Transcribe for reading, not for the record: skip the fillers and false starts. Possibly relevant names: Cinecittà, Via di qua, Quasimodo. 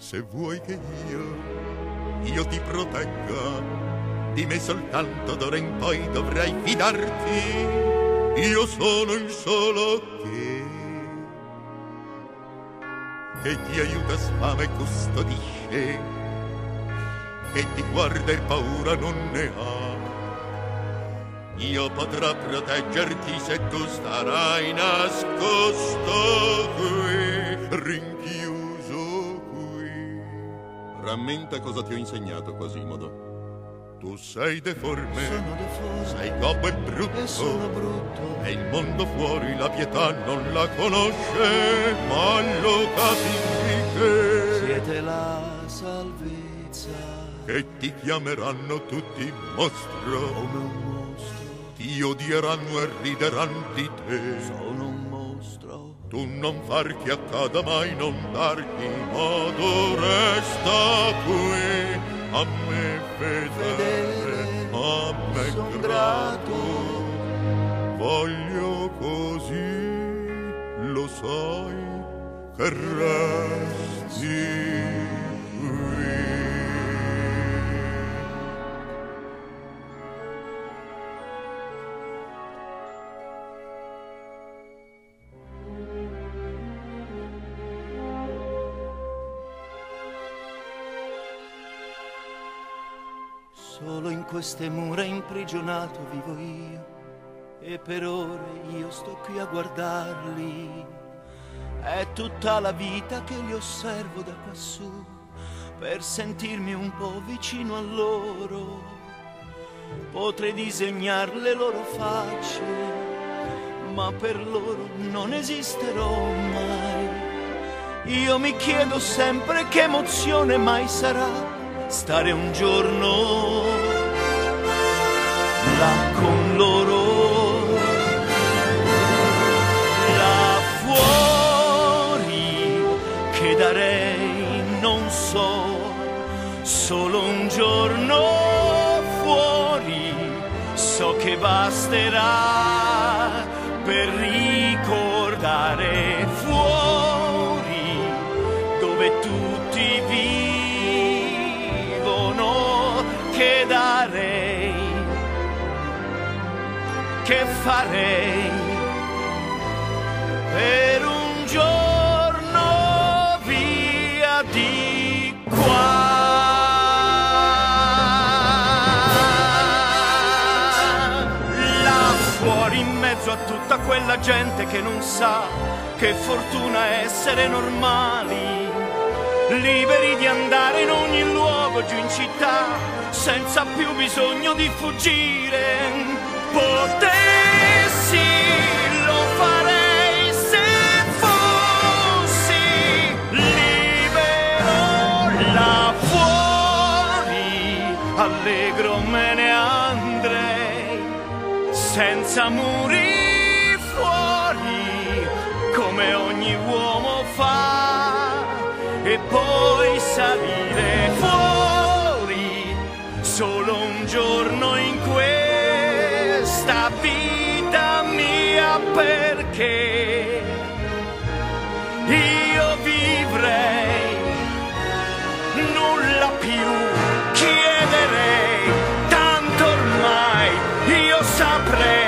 Se vuoi che io ti protegga, di me soltanto d'ora in poi dovrai fidarti. Io sono il solo che ti aiuta, sfama e custodisce, che ti guarda e paura non ne ha. Io potrò proteggerti se tu starai nascosto qui, rinchiuso qui. Rammenta cosa ti ho insegnato, Quasimodo. Tu sei deforme, sei gobbo e brutto, e sono brutto, e il mondo fuori la pietà non la conosce, ma lo capisci che siete la salvezza. Che ti chiameranno tutti mostro, sono un mostro, ti odieranno e rideranno di te, sono un mostro. Tu non far che accada mai, non dargli modo, resta qui, a me fedele, a me son grato, voglio così, lo sai, che resti. Solo in queste mura imprigionato vivo io, e per ore io sto qui a guardarli. È tutta la vita che li osservo da quassù, per sentirmi un po' vicino a loro. Potrei disegnare le loro facce, ma per loro non esisterò mai. Io mi chiedo sempre che emozione mai sarà stare un giorno là con loro, là fuori, che darei non so, solo un giorno fuori, so che basterà per ricordare, fuori dove tutti vivono, che darei, che farei per un giorno via di qua. Là fuori in mezzo a tutta quella gente che non sa che fortuna essere normali, liberi di andare in ogni luogo giù in città, senza più bisogno di fuggire. Potessi, lo farei se fossi libero. Là fuori allegro me ne andrei, senza muri fuori, come ogni uomo fa, e poi salire fuori. Solo un giorno in questa vita mia, perché io vivrei, nulla più chiederei, tanto ormai io saprei.